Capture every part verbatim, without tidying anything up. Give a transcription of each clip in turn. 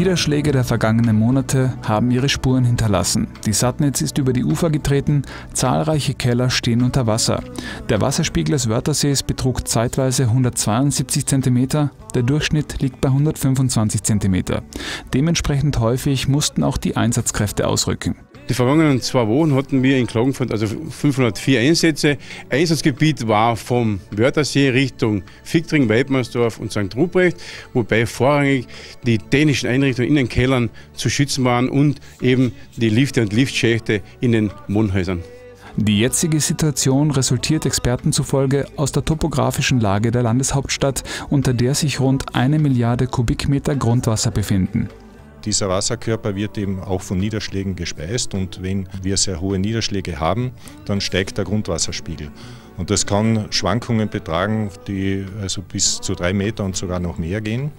Niederschläge der vergangenen Monate haben ihre Spuren hinterlassen. Die Satnitz ist über die Ufer getreten, zahlreiche Keller stehen unter Wasser. Der Wasserspiegel des Wörthersees betrug zeitweise hundertzweiundsiebzig Zentimeter, der Durchschnitt liegt bei hundertfünfundzwanzig Zentimeter. Dementsprechend häufig mussten auch die Einsatzkräfte ausrücken. Die vergangenen zwei Wochen hatten wir in Klagenfurt also fünfhundertvier Einsätze. Einsatzgebiet war vom Wörthersee Richtung Viktring, Weidmannsdorf und Sankt Ruprecht, wobei vorrangig die technischen Einrichtungen in den Kellern zu schützen waren und eben die Lifte und Liftschächte in den Wohnhäusern. Die jetzige Situation resultiert Experten zufolge aus der topografischen Lage der Landeshauptstadt, unter der sich rund eine Milliarde Kubikmeter Grundwasser befinden. Dieser Wasserkörper wird eben auch von Niederschlägen gespeist, und wenn wir sehr hohe Niederschläge haben, dann steigt der Grundwasserspiegel. Und das kann Schwankungen betragen, die also bis zu drei Meter und sogar noch mehr gehen.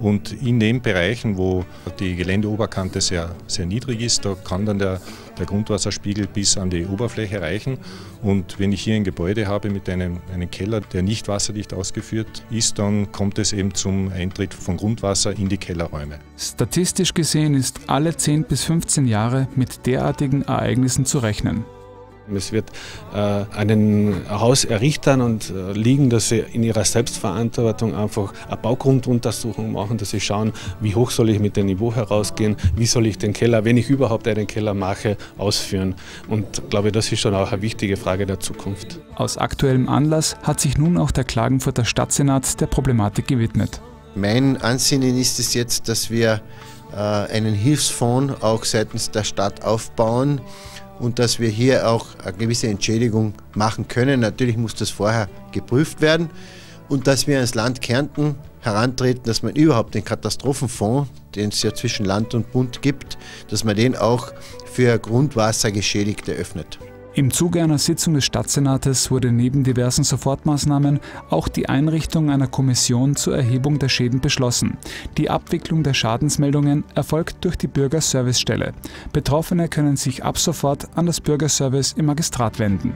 Und in den Bereichen, wo die Geländeoberkante sehr, sehr niedrig ist, da kann dann der, der Grundwasserspiegel bis an die Oberfläche reichen. Und wenn ich hier ein Gebäude habe mit einem, einem Keller, der nicht wasserdicht ausgeführt ist, dann kommt es eben zum Eintritt von Grundwasser in die Kellerräume. Statistisch gesehen ist alle zehn bis fünfzehn Jahre mit derartigen Ereignissen zu rechnen. Es wird äh, einen Hauserrichtern und äh, liegen, dass sie in ihrer Selbstverantwortung einfach eine Baugrunduntersuchung machen, dass sie schauen, wie hoch soll ich mit dem Niveau herausgehen, wie soll ich den Keller, wenn ich überhaupt einen Keller mache, ausführen. Und glaube, das ist schon auch eine wichtige Frage der Zukunft. Aus aktuellem Anlass hat sich nun auch der Klagenfurter Stadtsenat der Problematik gewidmet. Mein Ansinnen ist es jetzt, dass wir äh, einen Hilfsfonds auch seitens der Stadt aufbauen, und dass wir hier auch eine gewisse Entschädigung machen können. Natürlich muss das vorher geprüft werden. Und dass wir ans Land Kärnten herantreten, dass man überhaupt den Katastrophenfonds, den es ja zwischen Land und Bund gibt, dass man den auch für Grundwassergeschädigte öffnet. Im Zuge einer Sitzung des Stadtsenates wurde neben diversen Sofortmaßnahmen auch die Einrichtung einer Kommission zur Erhebung der Schäden beschlossen. Die Abwicklung der Schadensmeldungen erfolgt durch die Bürgerservicestelle. Betroffene können sich ab sofort an das Bürgerservice im Magistrat wenden.